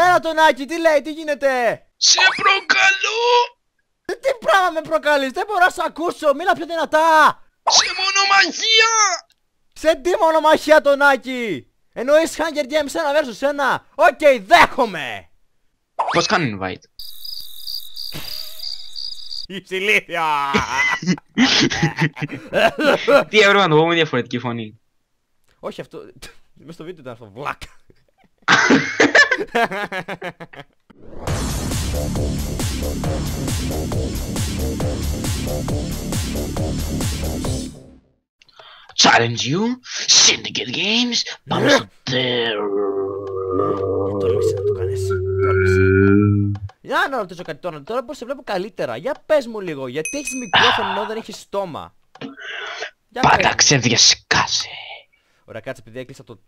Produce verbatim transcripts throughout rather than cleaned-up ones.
Έλα Τονάκη, τι λέει, τι γίνεται? Σε προκαλώ! Τι πράγμα με προκαλείς, δεν μπορώ να σ' ακούσω, μίλα πιο δυνατά! Σε μονομαχία! Σε τι μονομαχία Τονάκη? Εννοείς Hunger Games ένα versus ένα? Οκ, okay, δέχομαι! Πώς κάνει invite? Η ψηλήθεια! Τι έπρεπε να το πω με διαφορετική φωνή? Όχι αυτό, μες στο βίντεο ήταν αυτό, βλάκα! Challenge you, Syndicate Games, πάμε στο τέλος. Τόλμησε να το κάνεις, τόλμησε. Για να ρωτήσω κάτι τώρα, τώρα πως σε βλέπω καλύτερα, για πες μου λίγο, γιατί έχεις μικρόφωνο ενώ δεν έχεις στόμα? Πάντα ξεδιασκάζει. Ωραία, κάτσε επειδή έκλεισα το...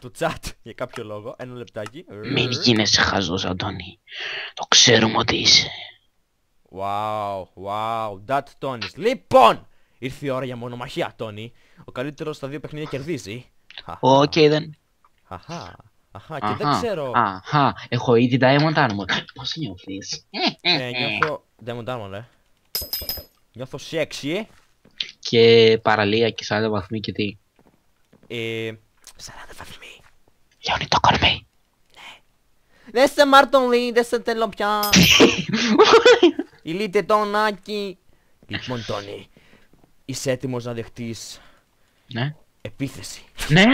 του chat για κάποιο λόγο, ένα λεπτάκι. Μην γίνεσαι χαζός Αντώνη, το ξέρουμε ότι είσαι. Wow, wow, that Τόνις. Λοιπόν, ήρθε η ώρα για μονομαχία Τόνι. Ο καλύτερος στα δύο παιχνίδια κερδίζει. Οκ δεν. Αχα, αχα και δεν ξέρω. Αχα, έχω ήδη Diamond Armor. Πώς νιώθεις? Ναι, νιώθω Diamond Armor, ε. Νιώθω sexy. Και παραλία και σαράντα βαθμοί και τι? Ε... σαράντα βαθμοί. Λιώνει το κορμί. Ναι. Δεν σε μαρτωλή, δεν σε θέλω πια. Ηλίτε Τονάκη. Λοιπόν Τόνι, είσαι έτοιμος να δεχτείς? Ναι. Επίθεση? Ναι.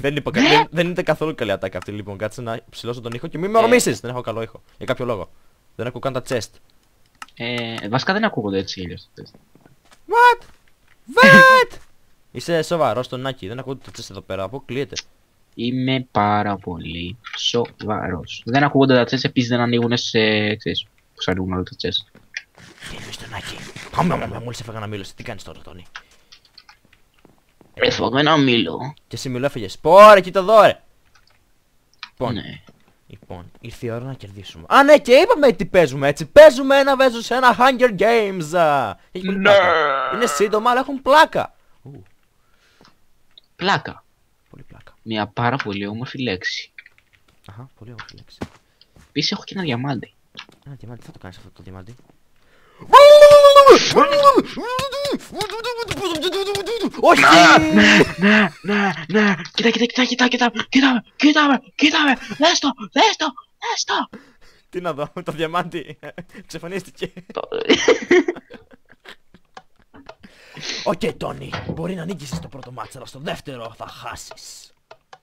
Δεν είπα κάτι, ναι. Δεν είναι καθόλου καλή ατάκα αυτή, λοιπόν κάτσε να ψηλώσω τον ήχο και μην με ορμήσεις. Ε. Δεν έχω καλό ήχο, για κάποιο λόγο. Δεν ακούω καν τα chest. Ε, βασικά δεν ακούγονται έτσι ήλιος. What? What? Είσαι σοβαρός Τονάκη, δεν ακούγονται τα τσες εδώ πέρα, αποκλείεται. Είμαι πάρα πολύ σοβαρός. Δεν ακούγονται τα τσες, επίσης δεν ανοίγουν σε... ξέρεις, πώς ανοίγουν όλα τα τσες. Τι εννοείς Τονάκη? Πάμε, μόλις έφαγα ένα μήλο, τι κάνεις τώρα Τόνι? Έφαγα ένα μήλο. Και εσύ μήλο έφαγες, πόρε κοίτα εδώ ρε. Λοιπόν, λοιπόν, ήρθε η ώρα να κερδίσουμε. Α ναι, και είπαμε τι παίζουμε έτσι, παίζουμε ένα versus ένα Hunger Games. Είναι σύντομα αλλά έχουν πλάκα. Πλάκα. Πολύ πλάκα. Μια πάρα πολύ όμορφη λέξη. Αχα, πολύ όμορφη λέξη. Επίσης έχω και ένα διαμάντι. Ένα διαμάντι, θα το κάνεις αυτό το διαμάντι? Όχι! Ναι, ναι, ναι. Κοίτα, κοίτα, κοίτα, κοίτα, κοίτα, κοίτα, κοίτα. Δες το, δες το, δες το. Τι να δω, το διαμάντι εξαφανίστηκε. Οκ Τόνι, μπορεί να νίκησες το πρώτο μάτσα, αλλά στο δεύτερο θα χάσεις.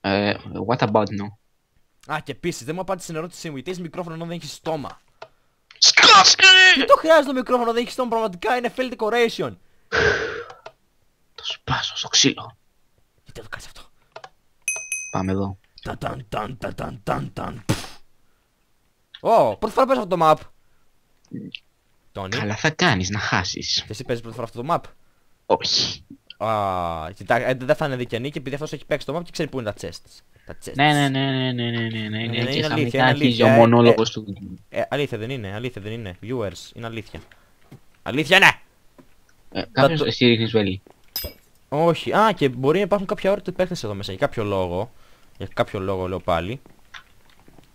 Ε, what about no? Α, και επίσης δεν μου απάντησες στην ερώτησή μου, γιατί έχεις μικρόφωνο ενώ δεν έχεις στόμα. Σκάσκε! Τι το χρειάζεται το μικρόφωνο, δεν έχεις στόμα, πραγματικά είναι fail decoration. Το σπάσω στο ξύλο. Γιατί το κάνεις αυτό? Πάμε εδώ. Τα ταν ταν ταν ταν ταν ταν. Ω, πρώτη φορά παίζω αυτό το map. Τόνι. Καλά θα κάνεις να χάσεις. Και εσύ παίζεις πρώτη φορά αυτό το map? Όχι. Α, κοιτάξτε, δεν θα είναι δικαιανή και επειδή αυτός έχει παίξει το map και ξέρει πού είναι τα chests. Ναι, ναι, ναι, ναι, ναι, ναι, είναι αλήθεια, είναι αλήθεια. Ο μονόλογος του. Αλήθεια δεν είναι, αλήθεια δεν είναι. Viewers, είναι αλήθεια. Αλήθεια ναι! Κάποιος εσύ ρίχνεις βέλη. Όχι, α και μπορεί να υπάρχουν κάποια όρια του παίχνες εδώ μέσα, για κάποιο λόγο. Για κάποιο λόγο λέω πάλι.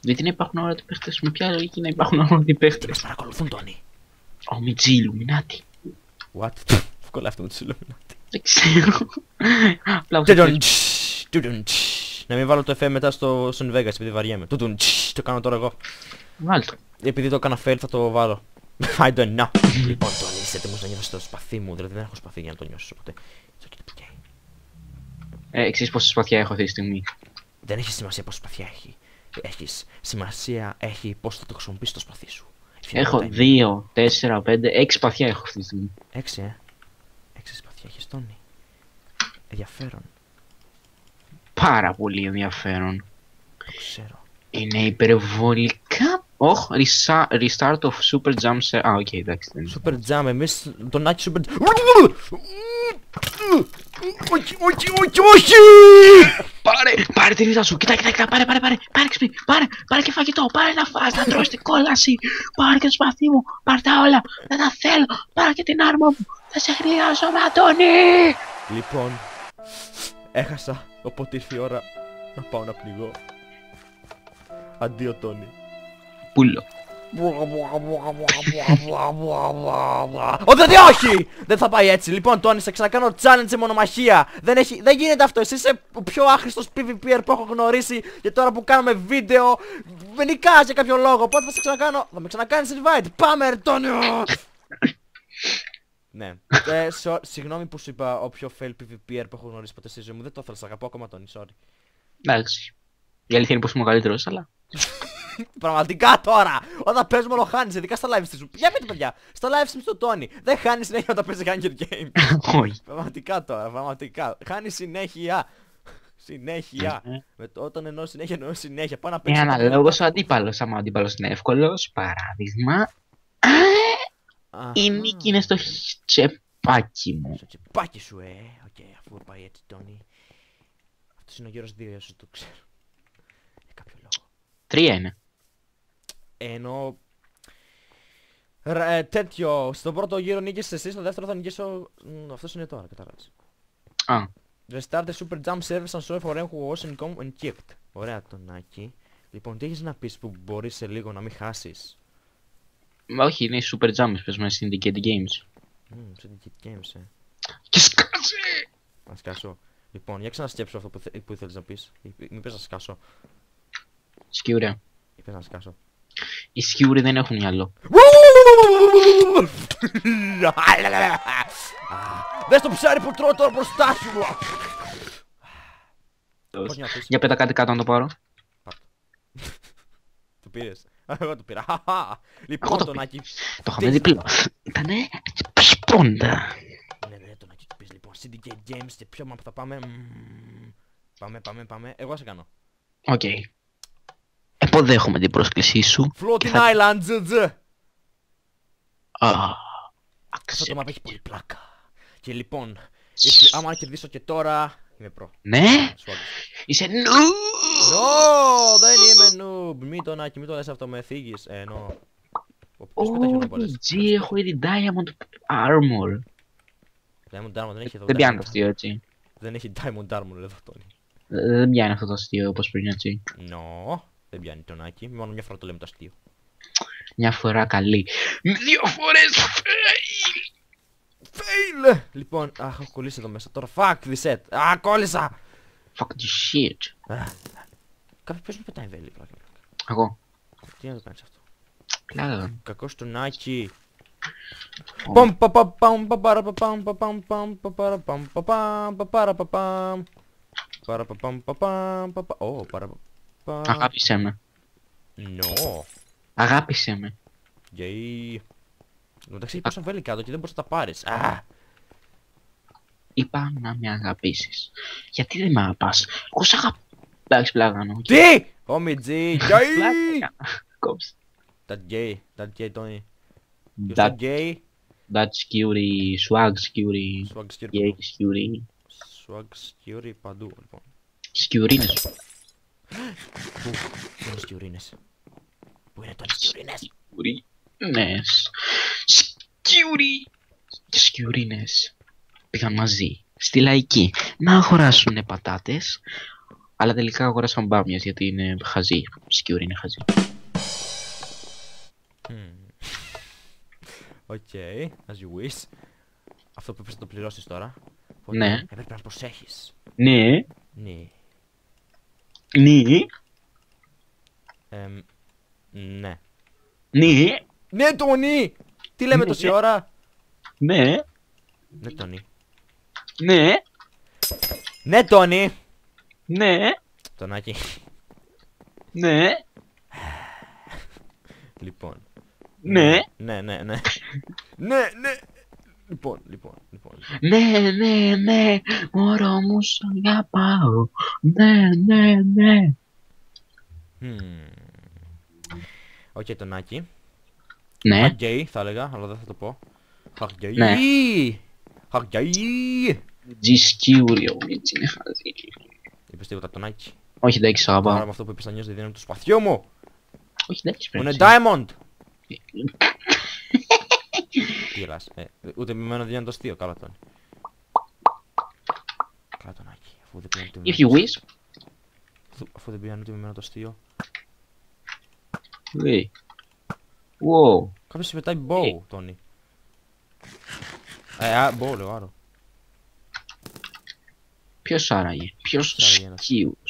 Γιατί να υπάρχουν όρια του παίχνες, με ποια λογική να υπάρχουν όρια του παίχνες? Μας παρακολουθούν Τόνι. Ο Μιτζίλου, μινάτη. What? Κολλά αυτό με τους Ιλουμινάτη. Δεν ξέρω. Να μην βάλω το εφ εμ μετά στο Sun Vegas επειδή βαριέμαι. Το κάνω τώρα εγώ. Βάλτε. Επειδή το έκανα fail θα το βάλω. I don't know. Λοιπόν Τόνι, είσαι έτοιμος να νιώσεις το σπαθί μου? Δηλαδή δεν έχω σπαθί για να το νιώσεις ποτέ. Ε, ξέρεις πόσα σπαθιά έχω αυτή τη στιγμή? Δεν έχει σημασία πόσα σπαθιά έχει. Έχεις σημασία έχει πώς θα το χρησιμοποιήσεις το σπαθί σου. Έχω δύο, τέσσερα, πέντε, έξι σπαθιά έχω αυτή τη στιγμή. έξι ε. Έξι σπαθιά έχεις Τόνι. Ενδιαφέρον. Πάρα πολύ ενδιαφέρον. Το ξέρω. Είναι υπερβολικά. Όχ, restart of super jump σε... Α, οκ, εντάξει δεν είναι. Super jump, εμείς τον Άκη super jump. Όχι, όχι, όχι, όχι! Πάρε, πάρε τη ρίζα σου, κοίτα, κοίτα, κοίτα, πάρε, πάρε, πάρε, πάρε ξυπνή, πάρε, πάρε και φαγητό, πάρε να φας, να τρως την κόλαση, πάρε και το σπαθί μου, πάρε τα όλα, δεν τα θέλω, πάρε και την άρμα μου, θα σε χρειάζομαι, Αντώνη! Λοιπόν, έχασα, οπότε ήρθε η ώρα να πάω να πνιγώ. Αντίο Τόνι. Πούλο. Οδε όχι! Δεν θα πάει έτσι. Λοιπόν, Τόνι, θα ξανακάνω challenge σε μονομαχία. Δεν, έχει... δεν γίνεται αυτό. Εσύ είσαι ο πιο άχρηστος PvPer που έχω γνωρίσει. Και τώρα που κάνουμε βίντεο, με νικάς για κάποιο λόγο. Οπότε θα σε ξανακάνω. Θα με ξανακάνεις invite. Πάμε, ρε Τόνι! Ναι. ε, σο... Συγγνώμη που σου είπα ο πιο fail PvPer που έχω γνωρίσει ποτέ στη ζωή μου. Δεν το ήθελα. Σ' αγαπώ ακόμα, Τόνι. Sorry. Εντάξει. Η αλήθεια είναι πως είμαι ο καλύτερος, αλλά. Πραγματικά τώρα! Όταν παίζουμε όλο χάνεις, ειδικά στα live streams σου. Για πείτε παιδιά! Στα live streams του Τόνι! Δεν χάνει συνέχεια όταν παίζει Hunger Games. Όχι. Πραγματικά τώρα, πραγματικά. Χάνει συνέχεια. Συνέχεια. Όταν εννοώ συνέχεια, εννοώ συνέχεια. Πάω να παίξει. Είναι αναλόγως ο αντίπαλος. Άμα ο αντίπαλος είναι εύκολος, παράδειγμα. Η νίκη είναι στο τσεπάκι μου. Στο τσεπάκι σου, ε. Οκ, αφού πάει έτσι Τόνι. Αυτός είναι ο γύρος δύο, όσο το ξέρω. Τρία είναι. Ενώ... Ρε, τέτοιο, στον πρώτο γύρο νίκησες εσύ, στο δεύτερο θα νικήσω... Αυτός είναι τώρα, καταλάβεις. Α. Restart the super jump service and show for who was income and kept. Ωραία, Τονάκη. Λοιπόν, τι έχεις να πεις που μπορείς σε λίγο να μην χάσεις? Μα όχι, είναι super jump, πες με Syndicate Games. Μμμ, Syndicate Games, ε. Και σκάσε! Να σκάσω. Λοιπόν, για ξανασκέψω αυτό που, θε... που ήθελες να πεις. Μην πες να σκάσω. Σκιούρε. Είπες να σκάσω. Οι σκιούροι δεν έχουν μυαλό. Δες το ψάρι που τρώω τώρα μπροστά σου. Για πέτα κάτι κάτω να το πάρω. Το πήρες. Εγώ το πήρα. Λοιπόν Τονάκη. Το είχαμε διπλό. Ήτανε πισπώντα. Ναι ναι Τονάκη το πεις λοιπόν. Syndicate Games και ποιο map θα πάμε. Πάμε πάμε πάμε. Εγώ σε κάνω. Οκ. Αποδέχομαι την πρόσκλησή σου. Floating Island, τζι τζι! Αυτό το μάπ έχει πολύ πλάκα. Και λοιπόν, άμα κερδίσω και τώρα, είμαι προ. Ναι! Είσαι noob! No, δεν είμαι noob! Μη το να κοιμεί το λες αυτό, με θίγεις. Ενώ... Ω, έχω ήδη Diamond Armor. Diamond Armor δεν έχει εδώ. Δεν πιάνει το αστείο έτσι. Δεν έχει Diamond Armor εδώ, Τόνι. Δεν πιάνει αυτό το αστείο όπως πριν έτσι. Νο. Δεν πιάνει Τονάκη, μόνο μια φορά το λέμε το αστείο. Μια φορά καλή. Δύο φορές fail! Fail! Λοιπόν, αχ, έχω κολλήσει εδώ μέσα τώρα. Fuck this set! Α, κόλλησα! Fuck this shit! Κάποιος ποιος μου πετάει βέλη πράγμα. Εγώ. Τι να το κάνεις αυτό. Κλάδω. Κακός Τονάκη. Παμ πα πα παμ πα παρα πα παμ πα παμ παμ πα παρα παμ πα παμ πα παρα πα παμ. Παρα πα παμ πα παμ πα πα. Ω, παρα πα. Αγάπησέ με. No. Αγάπησέ με. Γεια. Εντάξει, είπα σαν βέλη κάτω και δεν μπορείς να τα πάρεις. Α. Είπα να με αγαπήσεις. Γιατί δεν με αγαπάς? Εγώ σ' αγαπώ. Εντάξει, πλάγανο. Τι! Ομιτζή. Γεια. Κόψε. That's gay. That's gay, Tony. That's gay. That's scary. Swag scary. Swag scary. Swag scary παντού, λοιπόν. Σκιουρίνες. Πού είναι οι σκιουρίνες? Πού είναι τώρα οι σκιουρίνες? Σκιουρίνες. Σκιουρί. Και σκιουρίνες πήγαν μαζί στη Λαϊκή να αγοράσουν πατάτες. Αλλά τελικά αγοράσαν μπάμιες γιατί είναι χαζί. Σκιουρί είναι χαζί. Οκ, as you wish. Αυτό που πρέπει να το πληρώσεις τώρα. Ναι. Έπρεπε να προσέχεις. Ναι. Ναι. Ναι. Εμ... Ναι. Ναι. Ναι, Τόνι! Τι λέμε τόση ώρα? Ναι. Ναι, Τόνι. Ναι. Ναι, Τόνι. Ναι. Τονάκη. Ναι. Λοιπόν. Ναι. Ναι, ναι, ναι. Ναι, ναι. Λοιπόν, λοιπόν, λοιπόν. Ναι, ναι, ναι, μωρό μου σ' αγαπάω. Ναι, ναι, ναι. Οκ, Τονάκη. Ναι. Χαγκέι θα έλεγα, αλλά δεν θα το πω. Χαγκέι. Ναι. Χαγκέι. Τζισκύουριο, μίτσι είναι χαζί. Είπες τίποτα, Τονάκη? Όχι, εντάξει, σ' αγαπάω. Άρα με αυτό που είπες να νιώσεις διδύναμη του σπαθιού μου. Όχι, εντάξει, πρέπει. Είναι Diamond. Κυράς, ε, ούτε με εμένα δίνει το αστείο, καλά Τόνι. Καλά Τονάκη, αφού δεν πήγαν ούτε με εμένα το αστείο. If you wish. Αφού δεν πήγαν ούτε με εμένα το αστείο. Λέει. Wow. Κάποιος σε πετάει bow, Τόνι. Ε, α, bow λέω, άρω. Ποιος άραγε, ποιος σκύουρος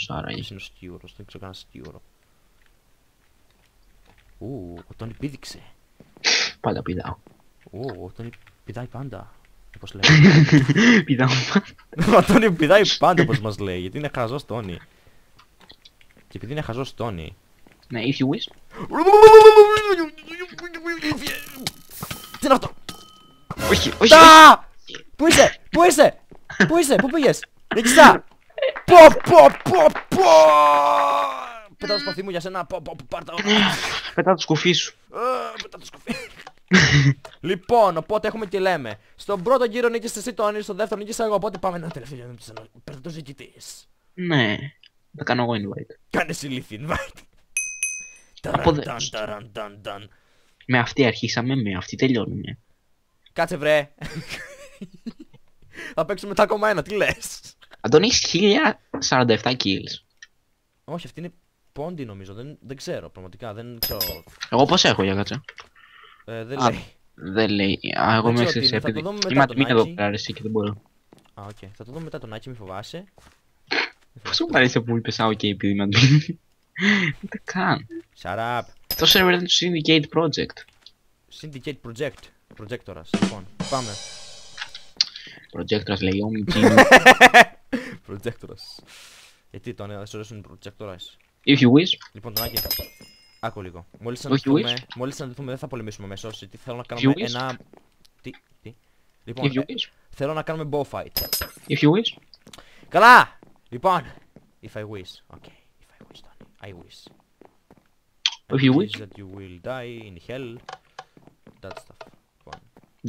άραγε. Ποιος είναι ο σκύουρος, δεν ξέρω κανένα σκύουρο. Ου, ο Τόνι πήδηξε. Πάντα πηδάω. Ου, ο Τόνι πηδάει πάντα. Όπως λέει. Πηδάω πάντα. Ο Τόνι πηδάει πάντα, όπως μας λέει, γιατί είναι χαζός Τόνι. Και επειδή είναι χαζός Τόνι. Ναι, if you wish. Τι είναι αυτό. Όχι, όχι. Πού είσαι, πού είσαι, πού είσαι, πού πήγες. Ρεξιά. Πο, πο, πο, πο. Πετά το σπαθί μου για σένα, πο, πο, πάρτα. Πετά το σκουφί σου. Πετά το σκουφί. Λοιπόν, οπότε έχουμε και λέμε. Στον πρώτο γύρο νίκησε εσύ Τόνι, στον δεύτερο νίκησε εγώ, οπότε πάμε ένα τελευταίο για να τους περνάτε νικητής. Ναι, θα κάνω εγώ invite. Κάνε ηλίθι invite. Με αυτή αρχίσαμε, με αυτή τελειώνουμε. Κάτσε βρε. Θα παίξουμε τα ακόμα ένα, τι λες. Αντώνη, έχεις χίλια σαράντα επτά kills. Όχι, αυτή είναι πόντι νομίζω, δεν, δεν ξέρω πραγματικά, δεν ξέρω. Εγώ πώς έχω για κάτσε. Ε, δεν λέει. Δεν λέει, α, εγώ μέσα σε επειδή είμαι ατομή εδώ πέρα εσύ και δεν μπορώ. Α, οκ, θα το δούμε μετά τον Άκη, μη φοβάσαι. Πώς μου αρέσει που είπες, α, οκ, επειδή είμαι ατομή. Ούτε καν. Shut up. Το server είναι το Syndicate Project. Syndicate Project. Προτζέκτορας, λοιπόν. Πάμε. Προτζέκτορας λέει, όμικι. Προτζέκτορας. Γιατί τον έδωσε όσο είναι προτζέκτορας. If you wish. Λοιπόν, τον Άκη. Άκου λίγο. Μόλις αναδεθούμε, μόλις αναδεθούμε δεν θα πολεμήσουμε αμέσως. Γιατί θέλω να κάνουμε ένα... Τι, τι. Λοιπόν, If you wish. Θέλω να κάνουμε bow fight. If you wish. Καλά! Λοιπόν. If I wish. Οκ. If I wish, I wish. If you wish. That you will die in hell. That stuff.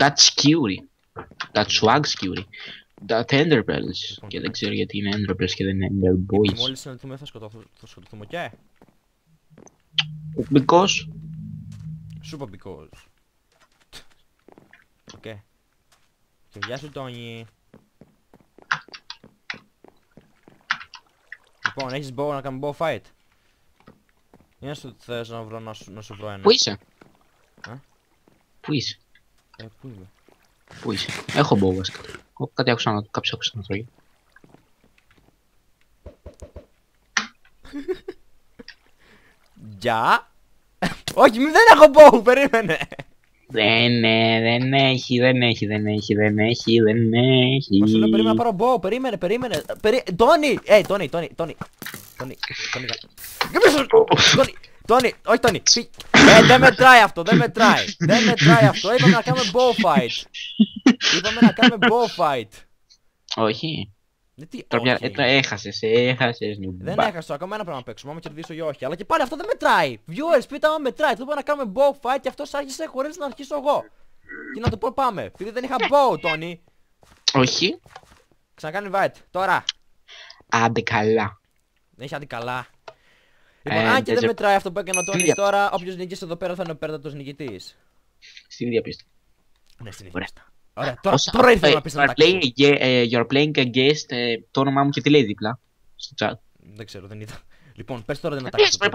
That's scary. That's swag scary. That's enderbells. Και δεν ξέρω γιατί είναι enderbells και δεν είναι enderboys. Μόλις συναντηθούμε θα σκοτωθούμε και. Because. Super because. Οκ. Και γεια σου Τόνι. Λοιπόν, έχεις bow να κάνουμε bow fight. Για να σου θες να βρω να σου βρω ένα. Πού είσαι. Πού είσαι. Ε, πού είμαι. Πού είσαι. Έχω μπό βασικά. Κάτι άκουσα να κάποιος άκουσα να τρώγει. Γεια. Όχι, δεν έχω μπόου, περίμενε. Δεν δεν έχει, δεν έχει, δεν έχει, δεν έχει, δεν έχει. Μα σου λέω περίμενε να πάρω μπόου, περίμενε, περίμενε. Τόνι, ε, Τόνι, Τόνι, Τόνι. Τόνι, Τόνι, Τόνι. Τόνι, όχι Τόνι, φύγει. Ε, δεν μετράει αυτό, δεν μετράει. Δεν μετράει αυτό, είπαμε να κάνουμε bow fight. Είπαμε να κάνουμε bow fight. Όχι. Γιατί όχι. Έχασες, έχασες. Δεν έχασα, ακόμα ένα πράγμα παίξουμε, άμα κερδίσω ή όχι. Αλλά και πάλι αυτό δεν μετράει. Viewers, πείτε άμα μετράει, το είπα να κάνουμε bow fight και αυτός άρχισε χωρίς να αρχίσω εγώ. Και να το πω πάμε, επειδή δεν είχα bow, Τόνι. Όχι. Ξανακάνει invite, τώρα. Άντε καλά. Έχει άντε καλά. Λοιπόν, αν και δεν μετράει αυτό που έκανε ο Τόνις τώρα, όποιος νικήσει εδώ πέρα θα είναι ο πέρτατος νικητής. Στην ίδια πίστα. Ναι, στην ίδια πίστα. Ωραία, τώρα ήρθε να πεις να τάξει. You're playing against το όνομά μου και τι λέει δίπλα στο chat. Δεν ξέρω, δεν είδα. Λοιπόν, πες τώρα την ατάκα σου.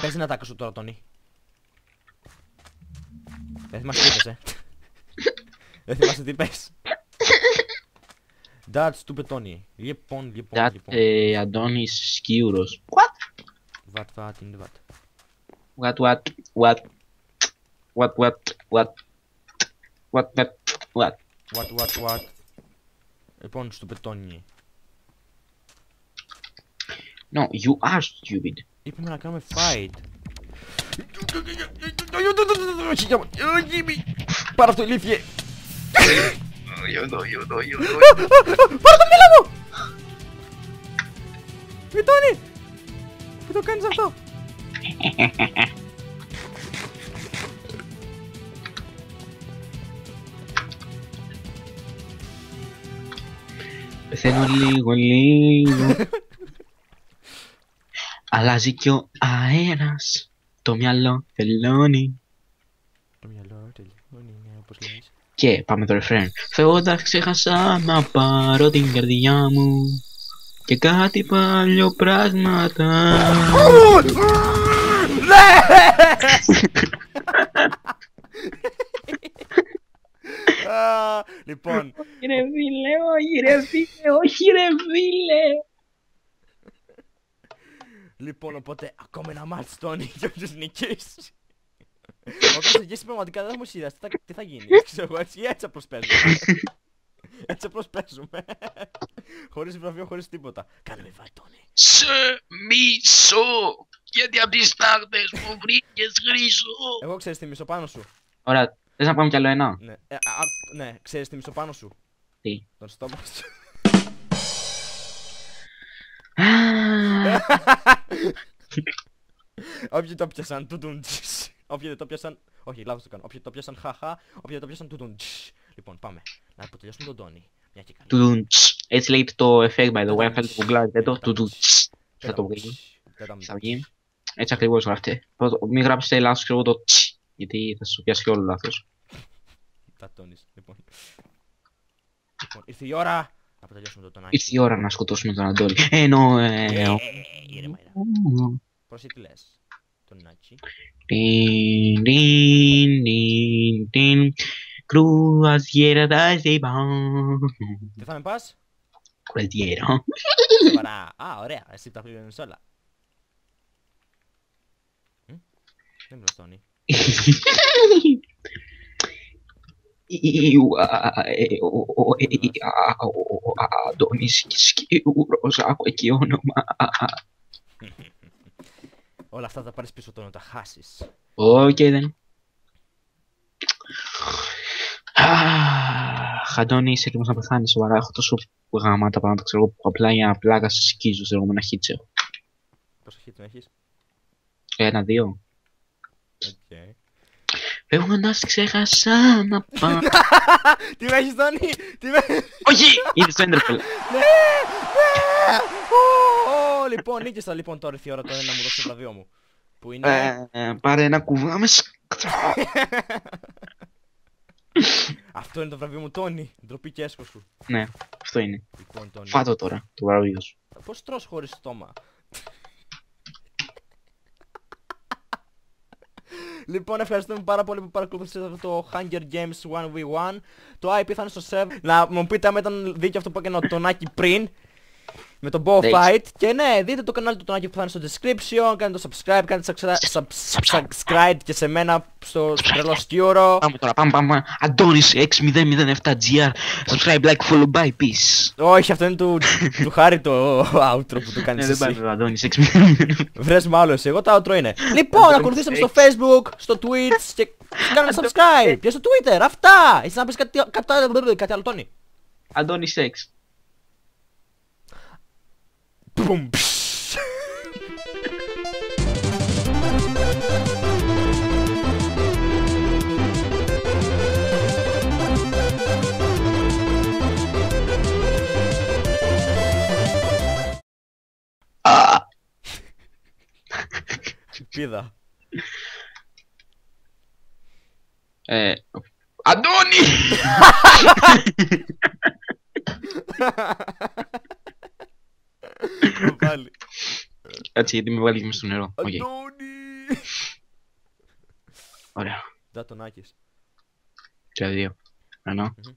Πες την ατάκα σου τώρα, Τόνι. Δεν θυμάσαι τι είπες, ε. Δεν θυμάσαι τι είπες. That's stupid, Tony. Λοιπόν, λοιπόν, λοιπόν. That Αντώνης Σκύουρος. What, what, in what? What, what, what? What, what, what? What, what, what? What, what, what? Λοιπόν, stupid Tony. No, you are stupid. Είπαμε να κάνουμε fight. Πάρ' αυτό, ηλίθιε. Πάρ' το μήλα μου! Μη Τόνι! Πού το κάνεις αυτό! Πεθαίνω λίγο λίγο. Αλλάζει και ο αέρας. Το μυαλό τελώνει. Το μυαλό τελώνει, όπως λες. Και πάμε το ρεφρέν. Φεύγοντας ξέχασα να πάρω την καρδιά μου και κάτι παλιό πράγματα. Λοιπόν. Ρε φίλε, όχι ρε φίλε, όχι ρε φίλε. Λοιπόν, οπότε ακόμα ένα μάτς Τόνι για όποιος νικήσει. Όποιος νικήσει πραγματικά δεν θα μου σειράσει τι θα γίνει. Ξέρω εγώ, έτσι έτσι απλώς παίζουμε. Έτσι απλώς παίζουμε. Χωρίς βραβείο, χωρίς τίποτα. Κάνε με βάρη Τόνι. Σε μισό. Γιατί απ' τις τάχτες μου βρήκες χρυσό. Εγώ ξέρεις τι μισό πάνω σου. Ωραία. Θες να πάμε κι άλλο ένα? Ναι, ε, α, ναι. Ξέρεις τι μισό πάνω σου? Τι? Τον στόμα σου. Όποιοι το πιάσαν τουτουντζ. Όποιοι δεν το πιάσαν... Όχι, λάθος το κάνω. Όποιοι το πιάσαν χαχά, όποιοι δεν το πιάσαν τουτουντζ. Λοιπόν, πάμε. Να αποτελειώσουμε τον Τόνι. Μια και καλά. Τουτουντζ. Έτσι λέγεται το effect by the way. Θα το κουγκλάρετε το τουτουντζ. Θα το βγει. Θα βγει. Έτσι ακριβώς γράφτε. Μην γράψετε λάθος και το τσ. Γιατί θα σου πιάσει και όλο λάθος. Τα τόνεις, λοιπόν. Λοιπόν, ήρθε η ώρα να αποτελειώσουμε το Τονάκι. Ήρθε η ώρα να σκοτώσουμε τον Αντώνη. Ενώ, ε... Ήρεμα, ήρεμα. Πρόσεχε τι λες. Τονάκι. Τιν, τιν, τιν, τιν. Κρουαζιέρα τα ζεμπάν. Τι θα με πας? Κρουαζιέρα. Α, ωραία. Εσύ τα πληρώνεις όλα. Δεν μιλώς Τόνι. Αντώνης Σκύρος, άκου εκεί όνομα. Όλα αυτά θα πάρεις πίσω το να τα χάσεις. Οκ, δεν. Αντώνης, έτοιμος να πεθάνεις σοβαρά. Έχω τόσο γαμάτα πάνω, ξέρω, που απλά για να πλάκα σε σκίζω, ξέρω, με ένα χίτσεο. Πόσο χίτσεο έχεις? Ένα, δύο. Φεύγοντας ξέχασα να πάω. Τι με έχεις Τόνι, τι με έχεις. Όχι, είναι στο Enderfell. Λοιπόν, νίκησα λοιπόν, τώρα ήρθε η ώρα τώρα να μου δώσει το βραβείο μου. Που είναι... Πάρε ένα κουβά με σκ... Αυτό είναι το βραβείο μου Τόνι, ντροπή και έσχος σου. Ναι, αυτό είναι. Φάτω τώρα το βραβείο σου. Πώς τρως χωρίς στόμα. Λοιπόν, ευχαριστούμε πάρα πολύ που παρακολουθήσατε αυτό το Hunger Games one v one. Το άι πι θα είναι στο σεβ. Να μου πείτε αν ήταν δίκαιο αυτό που έκανε ο Τονάκη πριν. Με τον bow fight. Και ναι, δείτε το κανάλι του Τονάκη που θα είναι στο description. Κάντε το subscribe, κάντε subscribe και σε μένα στο τρελό σκύωρο. Πάμε τώρα, πάμε πάμε. AntonisX μηδέν μηδέν επτά τζι αρ. Subscribe, like, follow, bye, peace. Όχι, αυτό είναι του Χάρη το outro που το κάνεις εσύ. Ναι, δεν πάει το Αντώνης X μηδέν μηδέν. Βρες με άλλο εσύ, εγώ τα outro είναι. Λοιπόν, ακολουθήστε στο facebook, στο twitch και κάνε ένα subscribe. Και στο twitter, αυτά. Είσαι να πεις κάτι άλλο Τόνι. AntonisX. Boom. Ah. Pida. Eh, Αντώνη. Έτσι, γιατί με βγάλει και μέσα στο νερό. Αντώνη! Ωραία. Δα τον Άκης. τρία δύο. Ένα.